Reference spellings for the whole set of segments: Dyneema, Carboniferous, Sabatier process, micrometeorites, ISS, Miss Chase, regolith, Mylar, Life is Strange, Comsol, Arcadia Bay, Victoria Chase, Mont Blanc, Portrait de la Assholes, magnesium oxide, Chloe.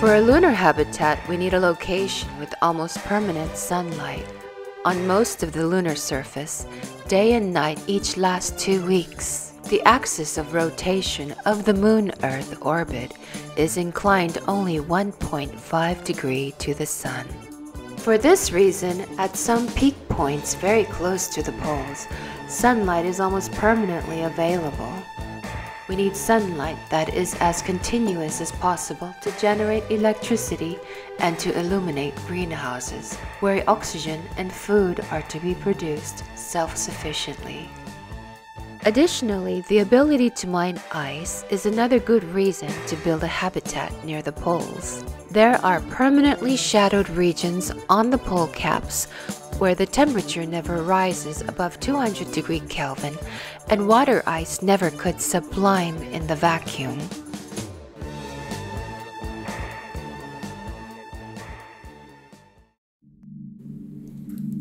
For a lunar habitat, we need a location with almost permanent sunlight. On most of the lunar surface, day and night each last 2 weeks. The axis of rotation of the Moon-Earth orbit is inclined only 1.5 degrees to the Sun. For this reason, at some peak points very close to the poles, sunlight is almost permanently available. We need sunlight that is as continuous as possible to generate electricity and to illuminate greenhouses, where oxygen and food are to be produced self-sufficiently. Additionally, the ability to mine ice is another good reason to build a habitat near the poles. There are permanently shadowed regions on the pole caps where the temperature never rises above 200 degrees Kelvin and water ice never could sublime in the vacuum.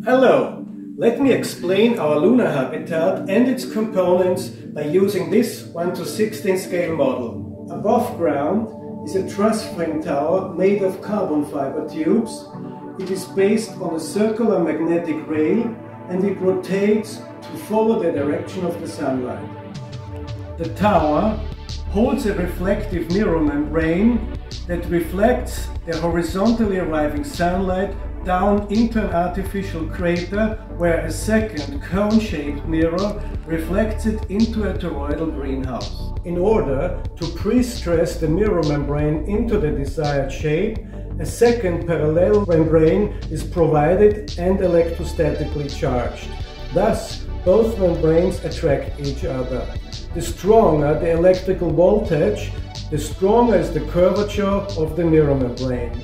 Hello, let me explain our lunar habitat and its components by using this 1:16 scale model. Above ground is a truss frame tower made of carbon fiber tubes. It is based on a circular magnetic rail and it rotates to follow the direction of the sunlight. The tower holds a reflective mirror membrane that reflects the horizontally arriving sunlight down into an artificial crater where a second cone-shaped mirror reflects it into a toroidal greenhouse. In order to pre-stress the mirror membrane into the desired shape, a second parallel membrane is provided and electrostatically charged. Thus, both membranes attract each other. The stronger the electrical voltage, the stronger is the curvature of the mirror membrane.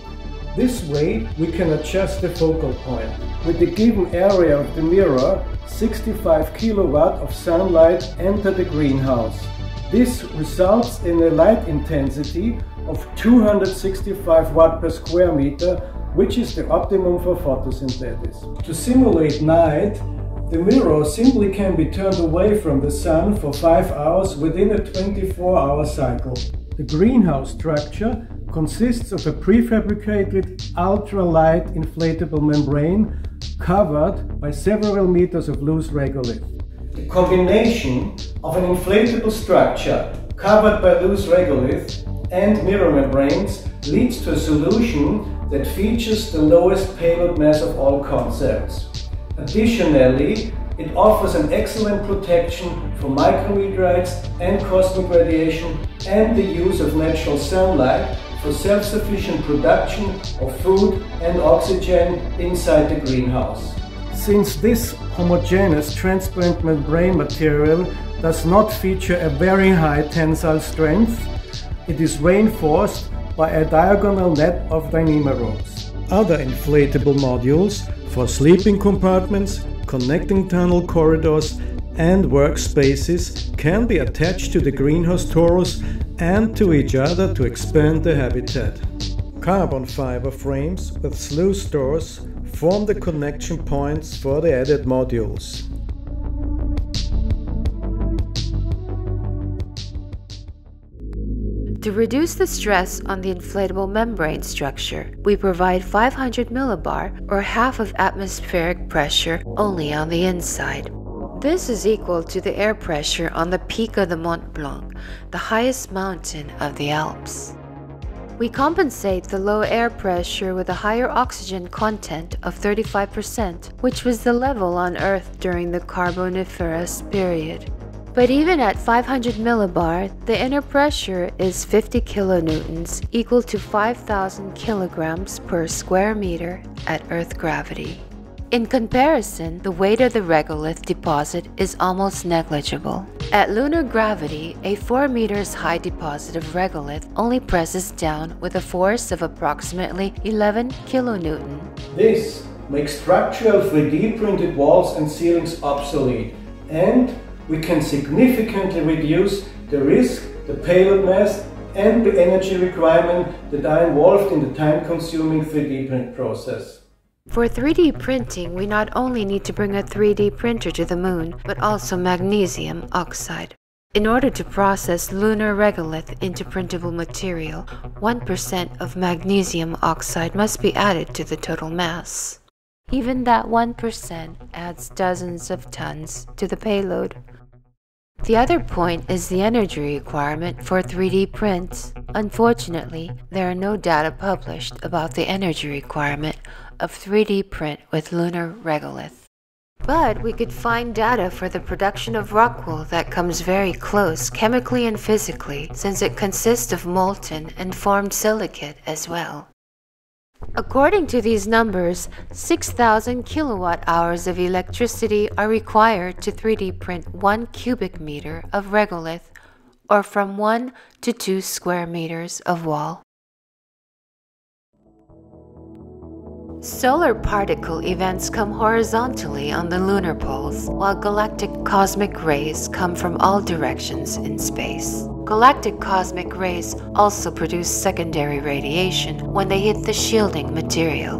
This way, we can adjust the focal point. With the given area of the mirror, 65 kilowatt of sunlight enter the greenhouse. This results in a light intensity of 265 watt per square meter, which is the optimum for photosynthesis. To simulate night, the mirror simply can be turned away from the sun for 5 hours within a 24-hour cycle. The greenhouse structure consists of a prefabricated ultra-light inflatable membrane covered by several meters of loose regolith. The combination of an inflatable structure covered by loose regolith and mirror membranes leads to a solution that features the lowest payload mass of all concepts. Additionally, it offers an excellent protection from micrometeorites and cosmic radiation and the use of natural sunlight for self-sufficient production of food and oxygen inside the greenhouse. Since this homogeneous transparent membrane material does not feature a very high tensile strength, it is reinforced by a diagonal net of Dyneema ropes. Other inflatable modules for sleeping compartments, connecting tunnel corridors and workspaces can be attached to the greenhouse torus and to each other to expand the habitat. Carbon fiber frames with sluice doors form the connection points for the added modules. To reduce the stress on the inflatable membrane structure, we provide 500 millibar or half of atmospheric pressure only on the inside. This is equal to the air pressure on the peak of the Mont Blanc, the highest mountain of the Alps. We compensate the low air pressure with a higher oxygen content of 35%, which was the level on Earth during the Carboniferous period. But even at 500 millibar, the inner pressure is 50 kilonewtons, equal to 5,000 kilograms per square meter at Earth gravity. In comparison, the weight of the regolith deposit is almost negligible. At lunar gravity, a 4 meters high deposit of regolith only presses down with a force of approximately 11 kilonewton. This makes structural 3D printed walls and ceilings obsolete, and we can significantly reduce the risk, the payload mass, and the energy requirement that are involved in the time-consuming 3D print process. For 3D printing, we not only need to bring a 3D printer to the moon, but also magnesium oxide. In order to process lunar regolith into printable material, 1% of magnesium oxide must be added to the total mass. Even that 1% adds dozens of tons to the payload. The other point is the energy requirement for 3D prints. Unfortunately, there are no data published about the energy requirement of 3D print with lunar regolith. But we could find data for the production of rock wool that comes very close chemically and physically, since it consists of molten and formed silicate as well. According to these numbers, 6,000 kilowatt hours of electricity are required to 3D print 1 cubic meter of regolith, or from 1 to 2 square meters of wall. Solar particle events come horizontally on the lunar poles, while galactic cosmic rays come from all directions in space. Galactic cosmic rays also produce secondary radiation when they hit the shielding material.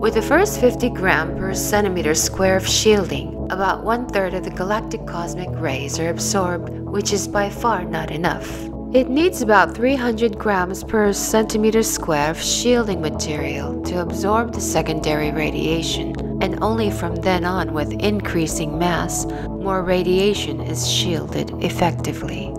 With the first 50 gram per centimeter square of shielding, about 1/3 of the galactic cosmic rays are absorbed, which is by far not enough. It needs about 300 grams per centimeter square of shielding material to absorb the secondary radiation, and only from then on, with increasing mass, more radiation is shielded effectively.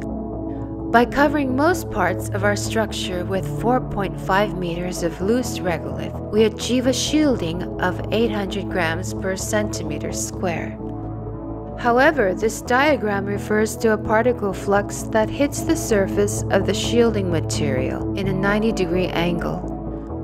By covering most parts of our structure with 4.5 meters of loose regolith, we achieve a shielding of 800 grams per centimeter square. However, this diagram refers to a particle flux that hits the surface of the shielding material in a 90-degree angle,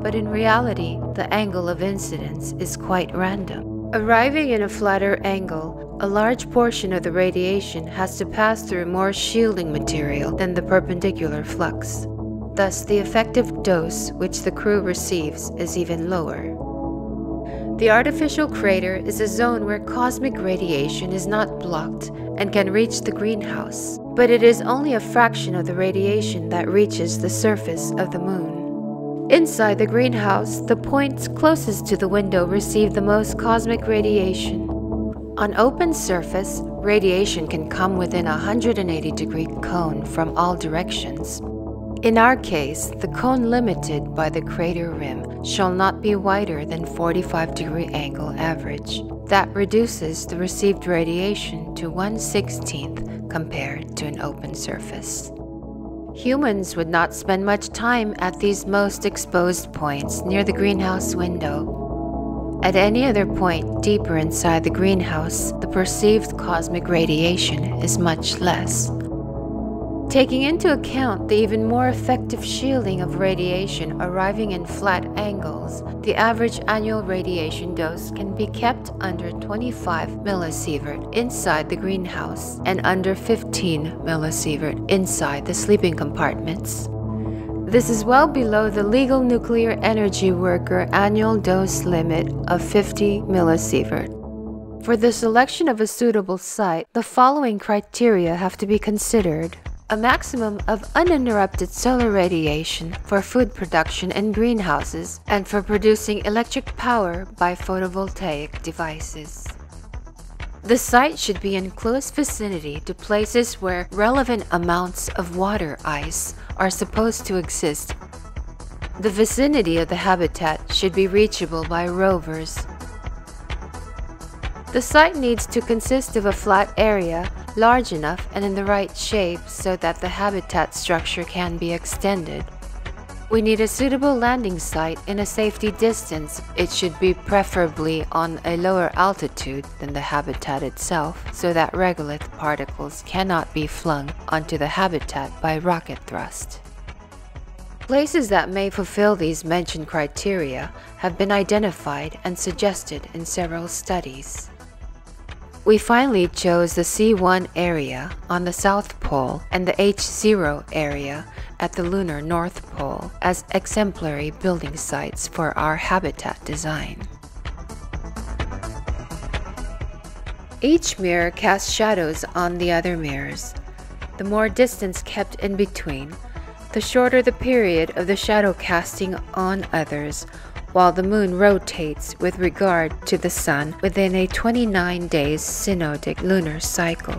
but in reality, the angle of incidence is quite random. Arriving in a flatter angle, a large portion of the radiation has to pass through more shielding material than the perpendicular flux. Thus, the effective dose which the crew receives is even lower. The artificial crater is a zone where cosmic radiation is not blocked and can reach the greenhouse, but it is only a fraction of the radiation that reaches the surface of the moon. Inside the greenhouse, the points closest to the window receive the most cosmic radiation. On open surface, radiation can come within a 180-degree cone from all directions. In our case, the cone limited by the crater rim shall not be wider than 45-degree angle average. That reduces the received radiation to 1/16 compared to an open surface. Humans would not spend much time at these most exposed points near the greenhouse window. At any other point deeper inside the greenhouse, the perceived cosmic radiation is much less. Taking into account the even more effective shielding of radiation arriving in flat angles, the average annual radiation dose can be kept under 25 millisievert inside the greenhouse and under 15 millisievert inside the sleeping compartments. This is well below the legal nuclear energy worker annual dose limit of 50 millisievert. For the selection of a suitable site, the following criteria have to be considered. A maximum of uninterrupted solar radiation for food production in greenhouses and for producing electric power by photovoltaic devices. The site should be in close vicinity to places where relevant amounts of water ice are supposed to exist. The vicinity of the habitat should be reachable by rovers. The site needs to consist of a flat area, large enough and in the right shape so that the habitat structure can be extended. We need a suitable landing site in a safety distance. It should be preferably on a lower altitude than the habitat itself, so that regolith particles cannot be flung onto the habitat by rocket thrust. Places that may fulfill these mentioned criteria have been identified and suggested in several studies. We finally chose the C1 area on the South Pole and the H0 area at the Lunar North Pole as exemplary building sites for our habitat design. Each mirror casts shadows on the other mirrors. The more distance kept in between, the shorter the period of the shadow casting on others, while the moon rotates with regard to the sun within a 29-day synodic lunar cycle.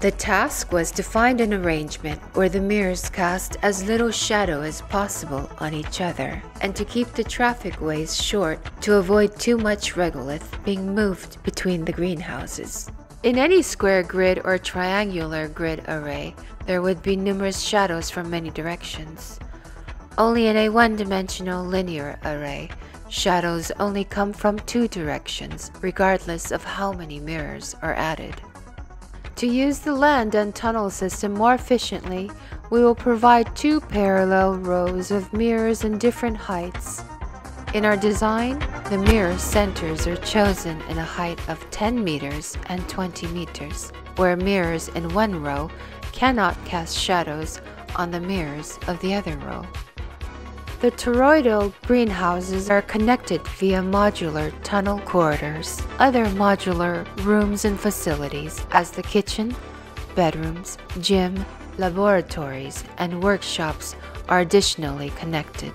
The task was to find an arrangement where the mirrors cast as little shadow as possible on each other, and to keep the traffic ways short to avoid too much regolith being moved between the greenhouses. In any square grid or triangular grid array, there would be numerous shadows from many directions. Only in a one-dimensional linear array, shadows only come from two directions, regardless of how many mirrors are added. To use the land and tunnel system more efficiently, we will provide two parallel rows of mirrors in different heights. In our design, the mirror centers are chosen in a height of 10 meters and 20 meters, where mirrors in one row cannot cast shadows on the mirrors of the other row. The toroidal greenhouses are connected via modular tunnel corridors. Other modular rooms and facilities, as the kitchen, bedrooms, gym, laboratories, and workshops, are additionally connected.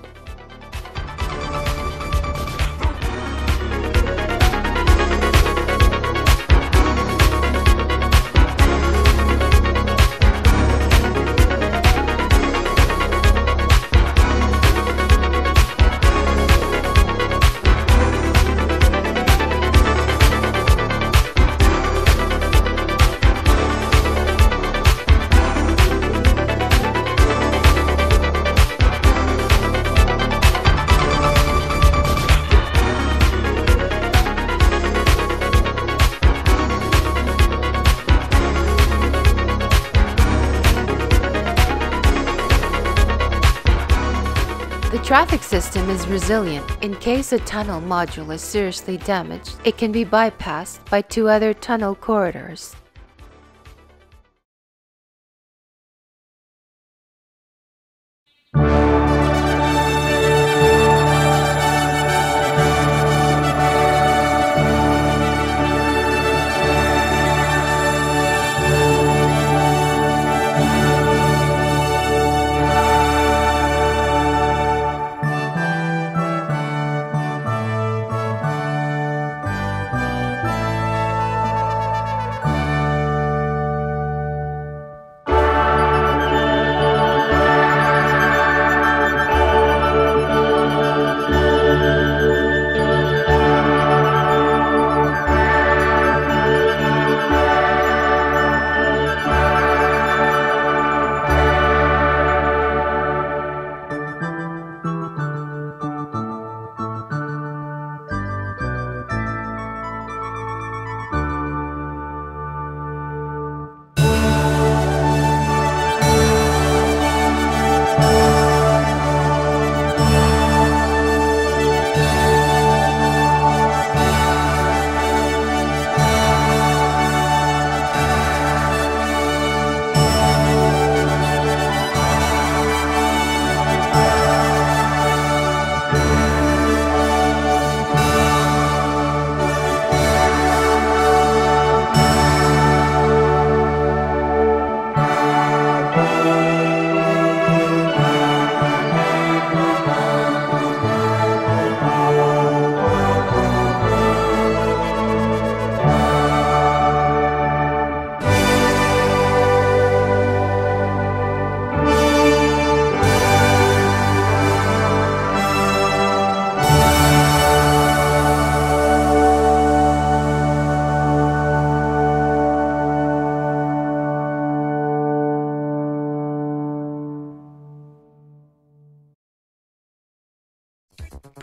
The traffic system is resilient. In case a tunnel module is seriously damaged, it can be bypassed by two other tunnel corridors.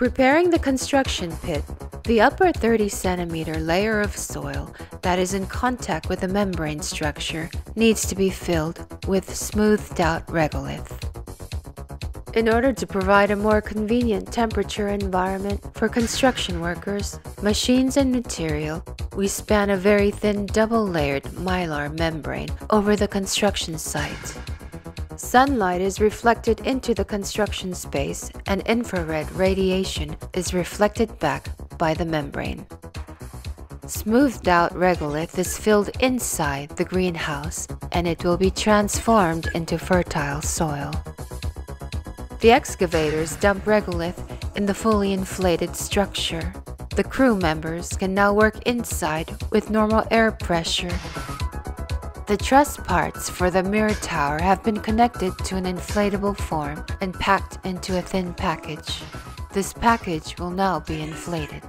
Preparing the construction pit, the upper 30 centimeter layer of soil that is in contact with the membrane structure needs to be filled with smoothed out regolith. In order to provide a more convenient temperature environment for construction workers, machines and material, we span a very thin double-layered mylar membrane over the construction site. Sunlight is reflected into the construction space and infrared radiation is reflected back by the membrane. Smoothed out regolith is filled inside the greenhouse and it will be transformed into fertile soil. The excavators dump regolith in the fully inflated structure. The crew members can now work inside with normal air pressure. The truss parts for the mirror tower have been connected to an inflatable form and packed into a thin package. This package will now be inflated.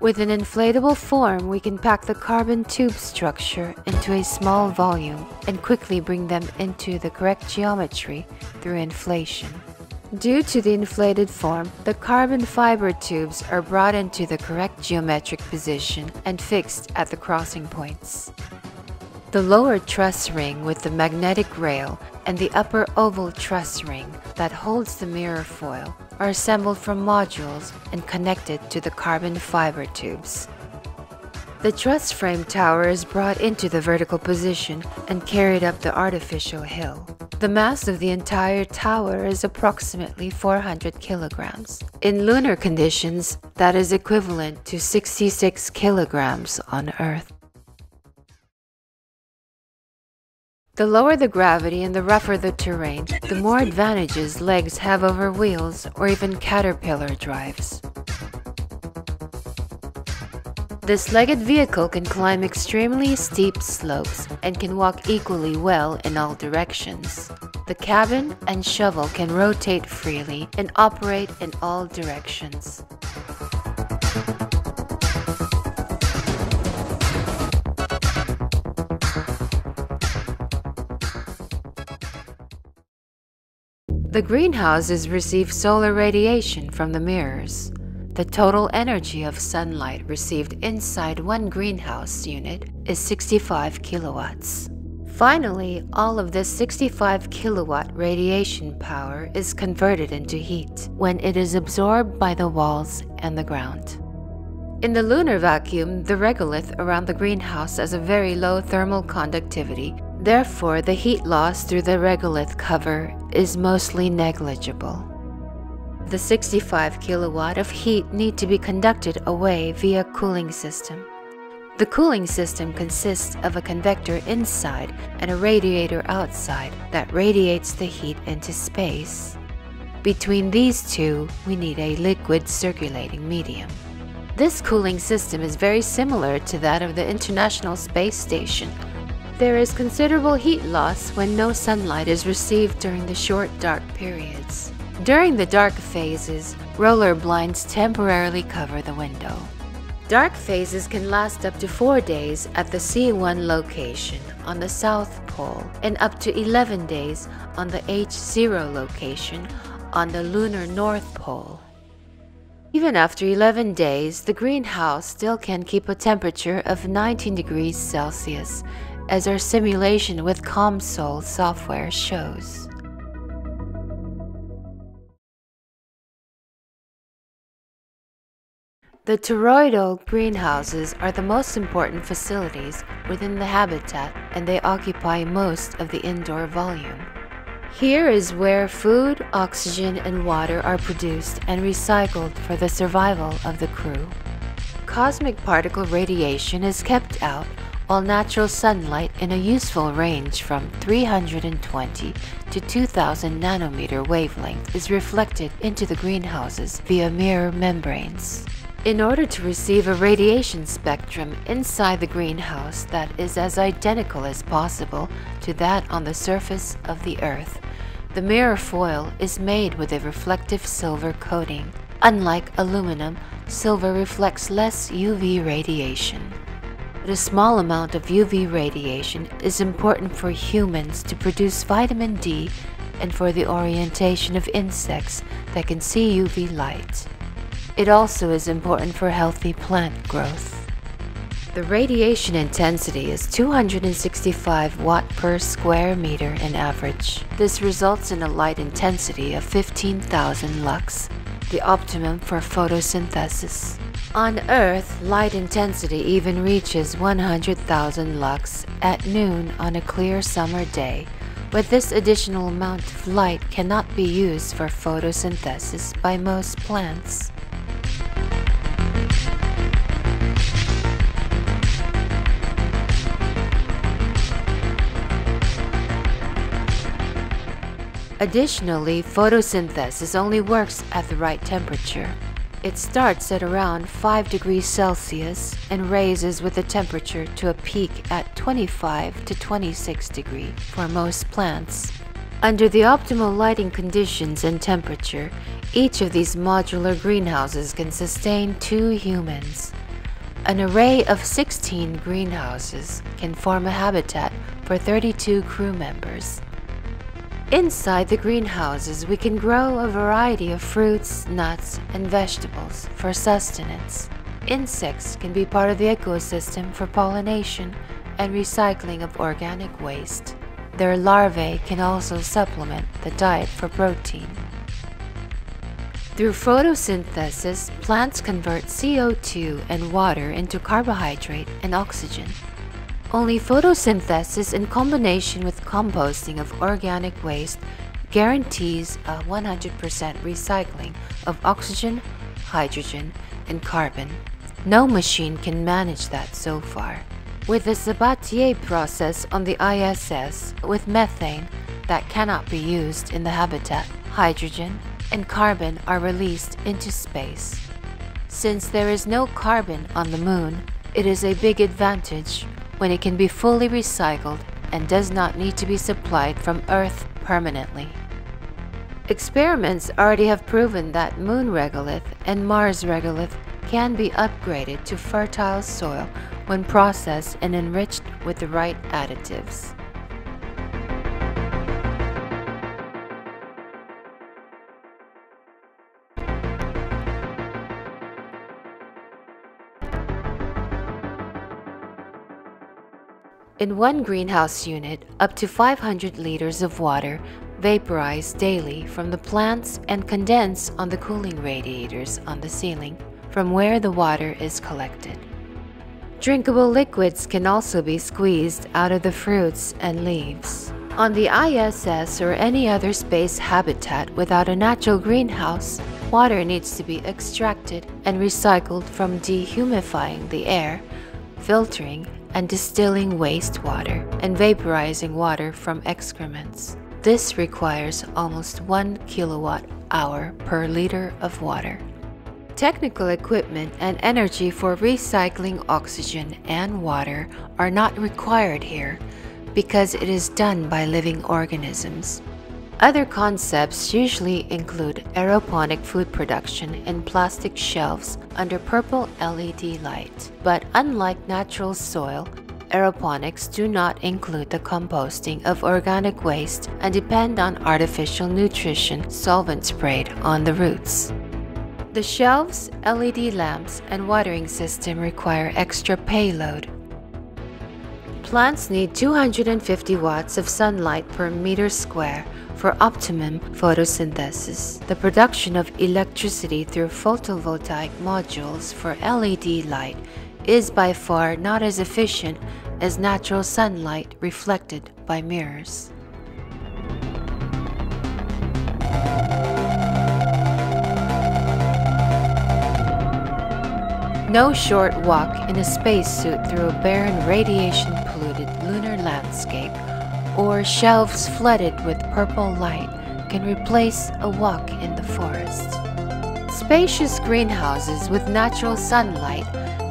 With an inflatable form, we can pack the carbon tube structure into a small volume and quickly bring them into the correct geometry through inflation. Due to the inflated form, the carbon fiber tubes are brought into the correct geometric position and fixed at the crossing points. The lower truss ring with the magnetic rail and the upper oval truss ring that holds the mirror foil are assembled from modules and connected to the carbon fiber tubes. The truss frame tower is brought into the vertical position and carried up the artificial hill. The mass of the entire tower is approximately 400 kilograms. In lunar conditions, that is equivalent to 66 kilograms on Earth. The lower the gravity and the rougher the terrain, the more advantages legs have over wheels or even caterpillar drives. This legged vehicle can climb extremely steep slopes and can walk equally well in all directions. The cabin and shovel can rotate freely and operate in all directions. The greenhouses receive solar radiation from the mirrors. The total energy of sunlight received inside one greenhouse unit is 65 kilowatts. Finally, all of this 65 kilowatt radiation power is converted into heat when it is absorbed by the walls and the ground. In the lunar vacuum, the regolith around the greenhouse has a very low thermal conductivity. Therefore, the heat loss through the regolith cover is mostly negligible. The 65 kilowatt of heat need to be conducted away via cooling system. The cooling system consists of a convector inside and a radiator outside that radiates the heat into space. Between these two, we need a liquid circulating medium. This cooling system is very similar to that of the International Space Station. There is considerable heat loss when no sunlight is received during the short dark periods. During the dark phases, roller blinds temporarily cover the window. Dark phases can last up to 4 days at the C1 location on the South Pole and up to 11 days on the H0 location on the lunar North Pole. Even after 11 days, the greenhouse still can keep a temperature of 19 degrees Celsius, as our simulation with Comsol software shows. The toroidal greenhouses are the most important facilities within the habitat, and they occupy most of the indoor volume. Here is where food, oxygen, and water are produced and recycled for the survival of the crew. Cosmic particle radiation is kept out while natural sunlight in a useful range from 320 to 2000 nanometer wavelength is reflected into the greenhouses via mirror membranes. In order to receive a radiation spectrum inside the greenhouse that is as identical as possible to that on the surface of the Earth, the mirror foil is made with a reflective silver coating. Unlike aluminum, silver reflects less UV radiation. But a small amount of UV radiation is important for humans to produce vitamin D and for the orientation of insects that can see UV light. It also is important for healthy plant growth. The radiation intensity is 265 watt per square meter in average. This results in a light intensity of 15,000 lux, the optimum for photosynthesis. On Earth, light intensity even reaches 100,000 lux at noon on a clear summer day, but this additional amount of light cannot be used for photosynthesis by most plants. Additionally, photosynthesis only works at the right temperature. It starts at around 5 degrees Celsius and raises with the temperature to a peak at 25 to 26 degrees for most plants. Under the optimal lighting conditions and temperature, each of these modular greenhouses can sustain 2 humans. An array of 16 greenhouses can form a habitat for 32 crew members. Inside the greenhouses, we can grow a variety of fruits, nuts, and vegetables for sustenance. Insects can be part of the ecosystem for pollination and recycling of organic waste. Their larvae can also supplement the diet for protein. Through photosynthesis, plants convert CO2 and water into carbohydrate and oxygen. Only photosynthesis in combination with composting of organic waste guarantees a 100% recycling of oxygen, hydrogen, and carbon. No machine can manage that so far. With the Sabatier process on the ISS, with methane that cannot be used in the habitat, hydrogen and carbon are released into space. Since there is no carbon on the moon, it is a big advantage when it can be fully recycled and does not need to be supplied from Earth permanently. Experiments already have proven that moon regolith and Mars regolith can be upgraded to fertile soil when processed and enriched with the right additives. In one greenhouse unit, up to 500 liters of water vaporize daily from the plants and condense on the cooling radiators on the ceiling from where the water is collected. Drinkable liquids can also be squeezed out of the fruits and leaves. On the ISS or any other space habitat without a natural greenhouse, water needs to be extracted and recycled from dehumifying the air, filtering, and distilling wastewater and vaporizing water from excrements. This requires almost 1 kilowatt-hour per liter of water. Technical equipment and energy for recycling oxygen and water are not required here because it is done by living organisms. Other concepts usually include aeroponic food production and plastic shelves under purple LED light. But unlike natural soil, aeroponics do not include the composting of organic waste and depend on artificial nutrition solvent sprayed on the roots. The shelves, LED lamps, and watering system require extra payload. Plants need 250 watts of sunlight per meter square for optimum photosynthesis. The production of electricity through photovoltaic modules for LED light is by far not as efficient as natural sunlight reflected by mirrors. No short walk in a spacesuit through a barren, radiation-polluted lunar landscape or shelves flooded with purple light can replace a walk in the forest. Spacious greenhouses with natural sunlight,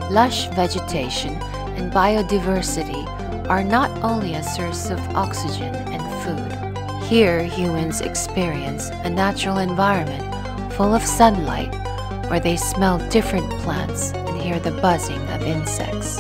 lush vegetation, and biodiversity are not only a source of oxygen and food. Here, humans experience a natural environment full of sunlight where they smell different plants and hear the buzzing of insects.